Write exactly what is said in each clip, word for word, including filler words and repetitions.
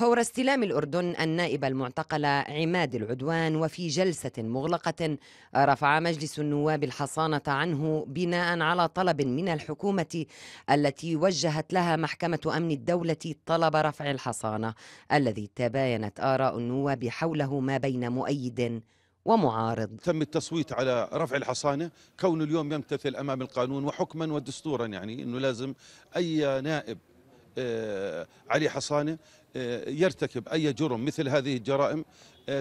فور استلام الأردن النائب المعتقل عماد العدوان، وفي جلسة مغلقة رفع مجلس النواب الحصانة عنه بناء على طلب من الحكومة التي وجهت لها محكمة أمن الدولة طلب رفع الحصانة الذي تباينت آراء النواب حوله ما بين مؤيد ومعارض. تم التصويت على رفع الحصانة كونه اليوم يمتثل أمام القانون وحكما ودستورا، يعني أنه لازم أي نائب عليه حصانة يرتكب أي جرم مثل هذه الجرائم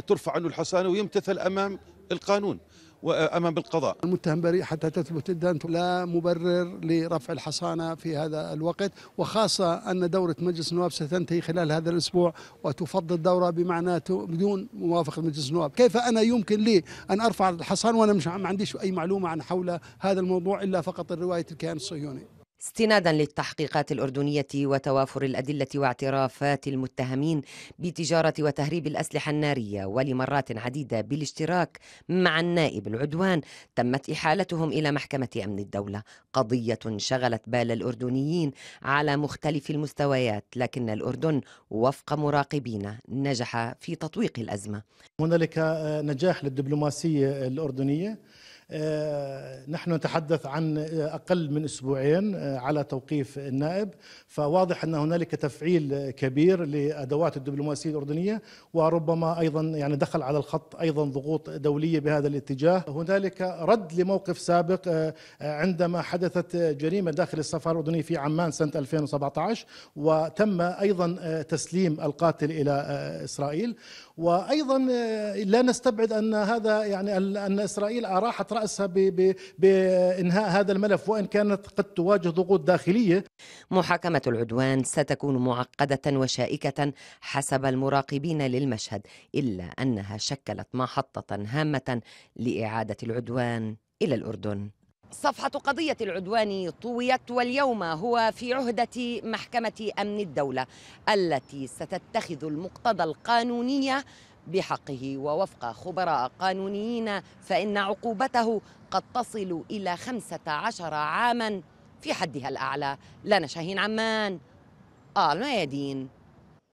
ترفع عنه الحصانة ويمتثل أمام القانون وأمام القضاء. المتهم بريء حتى تثبت الدانته، لا مبرر لرفع الحصانة في هذا الوقت، وخاصة أن دورة مجلس النواب ستنتهي خلال هذا الأسبوع وتفضل الدورة بمعنى بدون موافقة مجلس النواب. كيف أنا يمكن لي أن أرفع الحصانة وأنا مش ما عنديش أي معلومة عن حول هذا الموضوع إلا فقط الرواية الكيان الصهيوني؟ استنادا للتحقيقات الأردنية وتوافر الأدلة واعترافات المتهمين بتجارة وتهريب الأسلحة النارية ولمرات عديدة بالاشتراك مع النائب العدوان، تمت إحالتهم إلى محكمة أمن الدولة، قضية شغلت بال الأردنيين على مختلف المستويات، لكن الأردن وفق مراقبين نجح في تطويق الأزمة. هنالك نجاح للدبلوماسية الأردنية. نحن نتحدث عن أقل من أسبوعين على توقيف النائب، فواضح أن هنالك تفعيل كبير لأدوات الدبلوماسية الأردنية، وربما أيضا يعني دخل على الخط أيضا ضغوط دولية بهذا الاتجاه. هنالك رد لموقف سابق عندما حدثت جريمة داخل السفارة الأردنية في عمان سنة ألفين وسبعة عشر، وتم أيضا تسليم القاتل إلى إسرائيل. وأيضا لا نستبعد أن هذا يعني أن إسرائيل أراحت رأسها بإنهاء هذا الملف، وإن كانت قد تواجه ضغوط داخلية. محاكمة العدوان ستكون معقدة وشائكة حسب المراقبين للمشهد، إلا أنها شكلت محطة هامة لإعادة العدوان إلى الأردن. صفحة قضية العدوان طويت، واليوم هو في عهدة محكمة أمن الدولة التي ستتخذ المقتضى القانونية بحقه، ووفق خبراء قانونيين فإن عقوبته قد تصل إلى خمسة عشر عاما في حدها الأعلى. لنا شاهين، عمان، الميادين.